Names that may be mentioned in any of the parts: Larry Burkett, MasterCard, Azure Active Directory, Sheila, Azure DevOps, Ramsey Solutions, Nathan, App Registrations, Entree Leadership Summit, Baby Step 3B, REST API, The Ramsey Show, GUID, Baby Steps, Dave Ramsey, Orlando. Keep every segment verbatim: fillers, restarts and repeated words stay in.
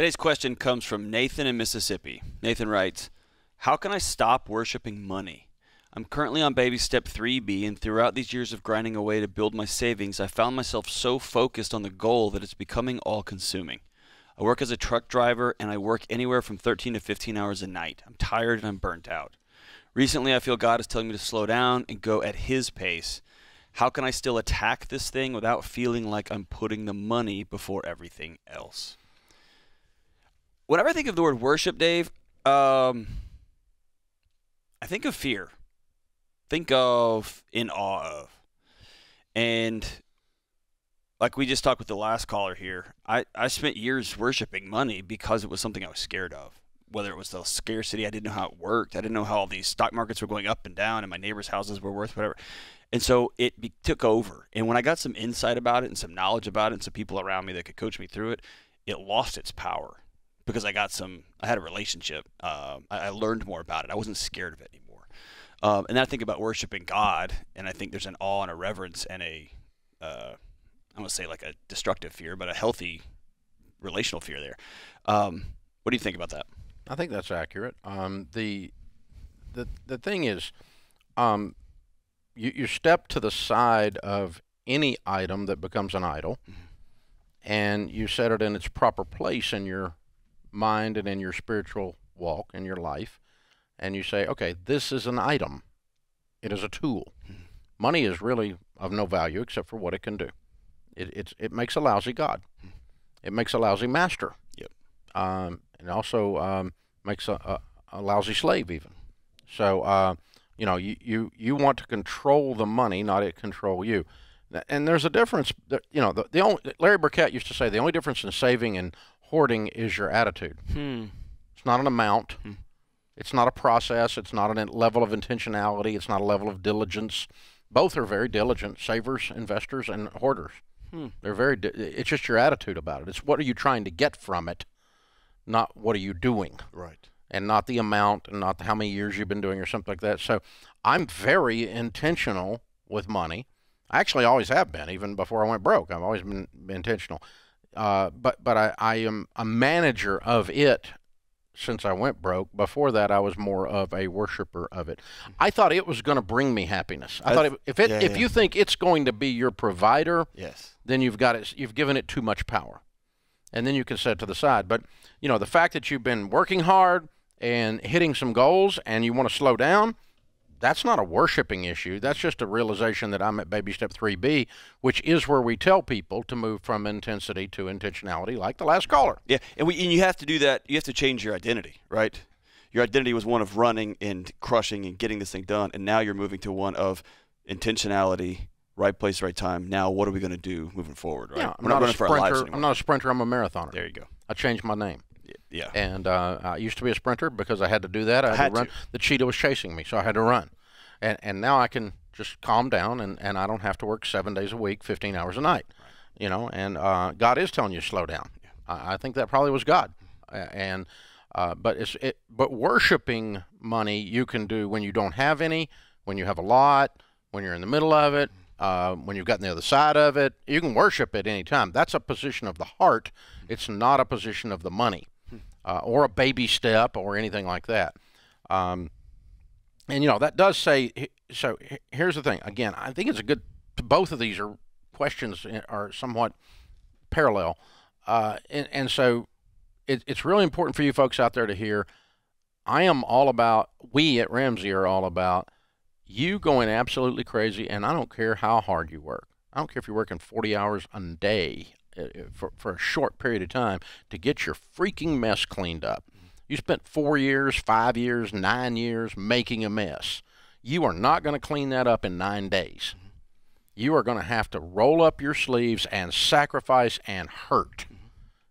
Today's question comes from Nathan in Mississippi. Nathan writes, how can I stop worshiping money? I'm currently on Baby Step three B, and throughout these years of grinding away to build my savings, I found myself so focused on the goal that it's becoming all-consuming. I work as a truck driver, and I work anywhere from thirteen to fifteen hours a night. I'm tired and I'm burnt out. Recently, I feel God is telling me to slow down and go at His pace. How can I still attack this thing without feeling like I'm putting the money before everything else? Whenever I think of the word worship, Dave, um, I think of fear. Think of in awe of. And like we just talked with the last caller here, I, I spent years worshiping money because it was something I was scared of. Whether it was the scarcity, I didn't know how it worked. I didn't know how all these stock markets were going up and down and my neighbors' houses were worth whatever. And so it be took over. And when I got some insight about it and some knowledge about it and some people around me that could coach me through it, it lost its power because I got some, I had a relationship. Um, I, I learned more about it. I wasn't scared of it anymore. Um, and I think about worshiping God, and I think there's an awe and a reverence and a, uh, I don't want to say like a destructive fear, but a healthy relational fear there. Um, what do you think about that? I think that's accurate. Um, the, the, the thing is, um, you, you step to the side of any item that becomes an idol, mm-hmm. and you set it in its proper place in your mind and in your spiritual walk, in your life, and you say, okay, this is an item. It is a tool. Mm-hmm. Money is really of no value except for what it can do. It, it's, it makes a lousy God. Mm-hmm. It makes a lousy master. Yep. Um, and also um, makes a, a, a lousy slave even. So, uh, you know, you, you, you want to control the money, not it control you. And there's a difference, that, you know, the, the only, Larry Burkett used to say the only difference in saving and hoarding is your attitude. Hmm. It's not an amount. Hmm. It's not a process. It's not a level of intentionality. It's not a level of diligence. Both are very diligent, savers, investors, and hoarders. Hmm. They're very, it's just your attitude about it. It's what are you trying to get from it? Not what are you doing, right? And not the amount, and not how many years you've been doing, or something like that. So, I'm very intentional with money. I actually always have been, even before I went broke. I've always been intentional. Uh, but but I, I am a manager of it since I went broke. Before that, I was more of a worshiper of it. I thought it was going to bring me happiness. I That's, thought it, if it yeah, if yeah. you think it's going to be your provider, yes, then you've got it. You've given it too much power. And then you can set it to the side. But, you know, the fact that you've been working hard and hitting some goals and you want to slow down, that's not a worshiping issue. That's just a realization that I'm at Baby Step three B, which is where we tell people to move from intensity to intentionality, like the last caller. Yeah, and, we, and you have to do that. You have to change your identity, right? Your identity was one of running and crushing and getting this thing done, and now you're moving to one of intentionality, right place, right time. Now, what are we going to do moving forward? Right? Yeah, I'm We're not, not a sprinter. For our lives anymore. I'm not a sprinter. I'm a marathoner. There you go. I changed my name. Yeah. And uh, I used to be a sprinter because I had to do that. I had, I had to run. To. The cheetah was chasing me, so I had to run. And and now I can just calm down, and, and I don't have to work seven days a week, fifteen hours a night. Right. You know, and uh, God is telling you to slow down. Yeah. I, I think that probably was God. And uh, but it's it. But worshiping money you can do when you don't have any, when you have a lot, when you're in the middle of it. Uh, when you've gotten the other side of it, you can worship at any time. That's a position of the heart. It's not a position of the money uh, or a baby step or anything like that. Um, and, you know, that does say, so here's the thing. Again, I think it's a good, both of these are questions are somewhat parallel. Uh, and, and so it, it's really important for you folks out there to hear, I am all about, we at Ramsey are all about, you going absolutely crazy, and I don't care how hard you work. I don't care if you're working forty hours a day for, for a short period of time to get your freaking mess cleaned up. You spent four years, five years, nine years making a mess. You are not going to clean that up in nine days. You are going to have to roll up your sleeves and sacrifice and hurt.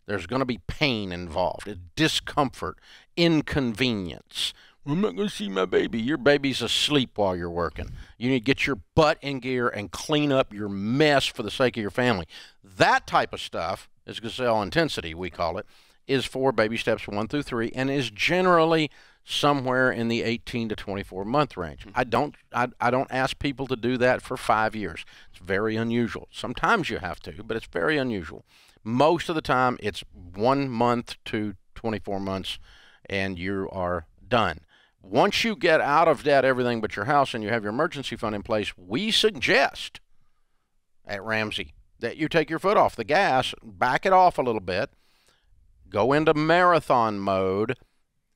There's going to be pain involved, discomfort, inconvenience. I'm not going to see my baby. Your baby's asleep while you're working. You need to get your butt in gear and clean up your mess for the sake of your family. That type of stuff is gazelle intensity, we call it, is for baby steps one through three and is generally somewhere in the eighteen to twenty-four month range. I don't, I, I don't ask people to do that for five years. It's very unusual. Sometimes you have to, but it's very unusual. Most of the time, it's one month to twenty-four months, and you are done. Once you get out of debt, everything but your house, and you have your emergency fund in place, we suggest at Ramsey that you take your foot off the gas, back it off a little bit, go into marathon mode,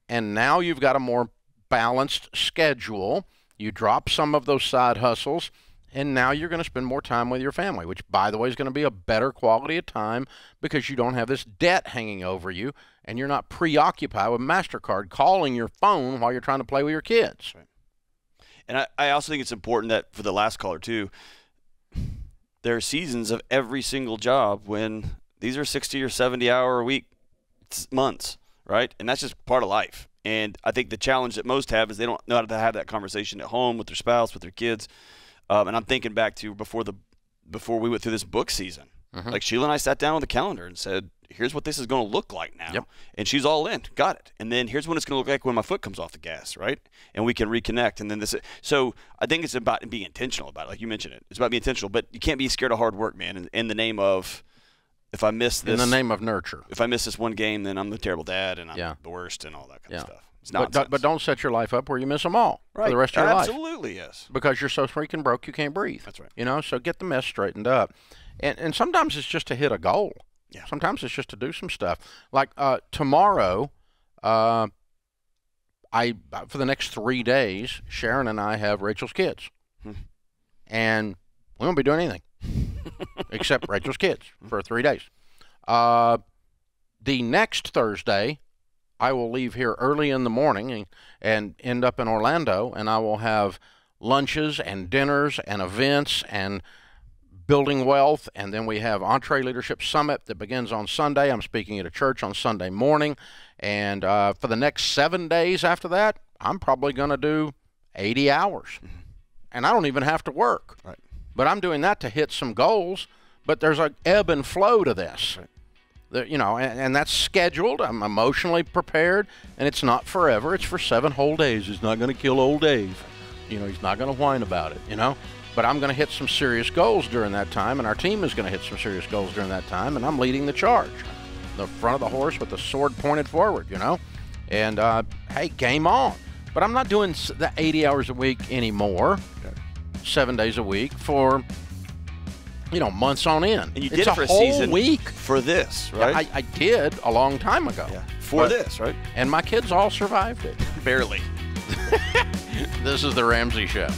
and now you've got a more balanced schedule. You drop some of those side hustles, and now you're going to spend more time with your family, which, by the way, is going to be a better quality of time because you don't have this debt hanging over you, and you're not preoccupied with MasterCard calling your phone while you're trying to play with your kids. Right. And I, I also think it's important that for the last caller, too, there are seasons of every single job when these are sixty or seventy hour a week months, right? And that's just part of life. And I think the challenge that most have is they don't know how to have that conversation at home with their spouse, with their kids. Um, and I'm thinking back to before the before we went through this book season. Mm-hmm. Like, Sheila and I sat down on the calendar and said, here's what this is going to look like now. Yep. And she's all in. Got it. And then here's what it's going to look like when my foot comes off the gas, right? And we can reconnect. And then this. So I think it's about being intentional about it. Like you mentioned it. It's about being intentional. But you can't be scared of hard work, man, in, in the name of if I miss this. In the name of nurture. If I miss this one game, then I'm the terrible dad and I'm yeah. the worst and all that kind yeah. of stuff. It's nonsense. But, but don't set your life up where you miss them all right. for the rest of your Absolutely, life. Absolutely, yes. Because you're so freaking broke you can't breathe. That's right. You know, so get the mess straightened up. And, and sometimes it's just to hit a goal. Yeah. Sometimes it's just to do some stuff. Like uh, tomorrow, uh, I for the next three days, Sharon and I have Rachel's kids. Hmm. And we won't be doing anything except Rachel's kids for three days. Uh, the next Thursday, I will leave here early in the morning and, and end up in Orlando, and I will have lunches and dinners and events and building wealth, and then we have Entree Leadership Summit that begins on Sunday. I'm speaking at a church on Sunday morning, and uh, for the next seven days after that, I'm probably going to do eighty hours, and I don't even have to work. Right. But I'm doing that to hit some goals, but there's an ebb and flow to this, right. the, you know, and, and that's scheduled. I'm emotionally prepared, and it's not forever. It's for seven whole days. It's not going to kill old Dave. You know, he's not going to whine about it, you know. But I'm going to hit some serious goals during that time, and our team is going to hit some serious goals during that time, and I'm leading the charge. The front of the horse with the sword pointed forward, you know? And, uh, hey, game on. But I'm not doing the eighty hours a week anymore, okay. seven days a week, for, you know, months on end. And you did it's it for a, a whole season week. For this, right? Yeah, I, I did a long time ago. Yeah. For but, this, right? And my kids all survived it. Barely. This is The Ramsey Show.